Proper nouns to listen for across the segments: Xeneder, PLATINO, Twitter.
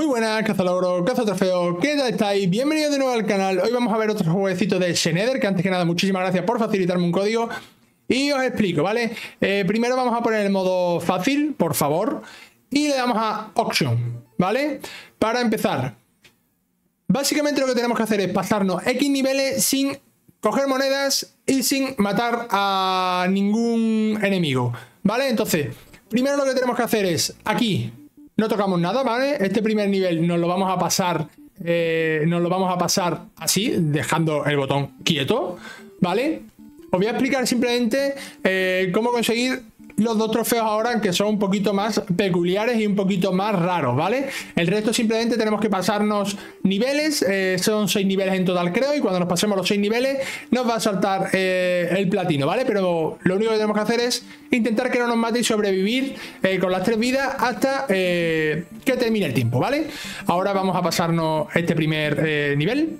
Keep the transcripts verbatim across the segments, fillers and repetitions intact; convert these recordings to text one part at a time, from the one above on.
Muy buenas, cazalogros, cazatrofeos, ¿qué tal estáis? Bienvenidos de nuevo al canal. Hoy vamos a ver otro jueguecito de Xeneder, que antes que nada, muchísimas gracias por facilitarme un código. Y os explico, ¿vale? Eh, primero vamos a poner el modo fácil, por favor, y le damos a Auction, ¿vale? Para empezar, básicamente lo que tenemos que hacer es pasarnos X niveles sin coger monedas y sin matar a ningún enemigo, ¿vale? Entonces, primero lo que tenemos que hacer es, aquí no tocamos nada, ¿vale? Este primer nivel nos lo vamos a pasar, eh, nos lo vamos a pasar así, dejando el botón quieto, ¿vale? Os voy a explicar simplemente eh, cómo conseguir los dos trofeos ahora, que son un poquito más peculiares y un poquito más raros, ¿vale? El resto simplemente tenemos que pasarnos niveles, eh, son seis niveles en total, creo, y cuando nos pasemos los seis niveles nos va a saltar eh, el platino, ¿vale? Pero lo único que tenemos que hacer es intentar que no nos mate y sobrevivir eh, con las tres vidas hasta eh, que termine el tiempo, ¿vale? Ahora vamos a pasarnos este primer eh, nivel.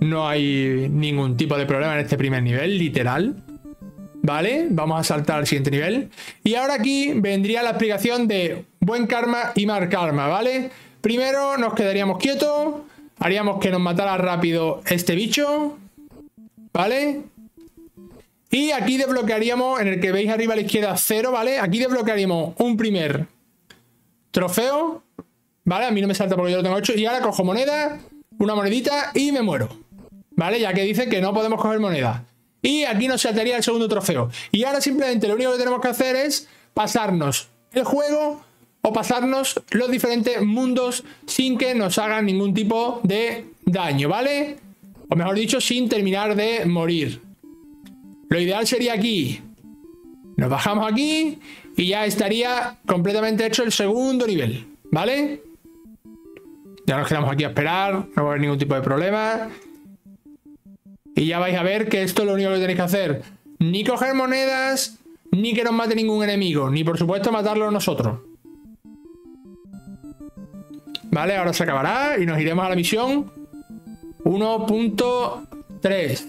No hay ningún tipo de problema en este primer nivel, literal, ¿vale? Vamos a saltar al siguiente nivel. Y ahora aquí vendría la explicación de buen karma y mal karma, ¿vale? Primero nos quedaríamos quietos, haríamos que nos matara rápido este bicho, ¿vale? Y aquí desbloquearíamos, en el que veis arriba a la izquierda, cero, ¿vale? Aquí desbloquearíamos un primer trofeo, ¿vale? A mí no me salta porque yo lo tengo hecho. Y ahora cojo moneda, una monedita y me muero, ¿vale? Ya que dice que no podemos coger moneda. Y aquí nos saltaría el segundo trofeo. Y ahora simplemente lo único que tenemos que hacer es pasarnos el juego o pasarnos los diferentes mundos sin que nos hagan ningún tipo de daño, ¿vale? O mejor dicho, sin terminar de morir. Lo ideal sería aquí. Nos bajamos aquí y ya estaría completamente hecho el segundo nivel, ¿vale? Ya nos quedamos aquí a esperar, no va a haber ningún tipo de problema. Y ya vais a ver que esto es lo único que tenéis que hacer. Ni coger monedas, ni que nos mate ningún enemigo, ni por supuesto matarlo nosotros. Vale, ahora se acabará y nos iremos a la misión uno punto tres.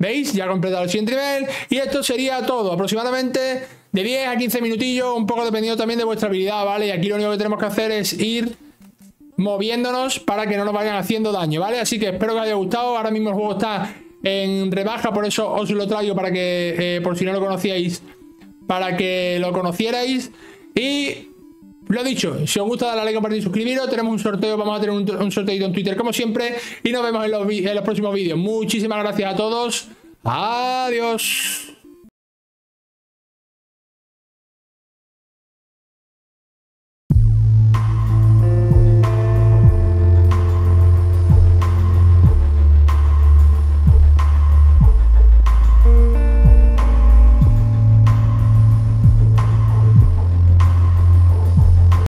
¿Veis? Ya he completado el siguiente nivel. Y esto sería todo, aproximadamente de diez a quince minutillos, un poco dependiendo también de vuestra habilidad, ¿vale? Y aquí lo único que tenemos que hacer es ir moviéndonos para que no nos vayan haciendo daño, ¿vale? Así que espero que os haya gustado. Ahora mismo el juego está en rebaja, por eso os lo traigo para que, eh, por si no lo conocíais, para que lo conocierais. Y lo dicho, si os gusta darle a like, compartir y suscribiros. Tenemos un sorteo, vamos a tener un, un sorteo en Twitter como siempre. Y nos vemos en los, en los próximos vídeos. Muchísimas gracias a todos. Adiós.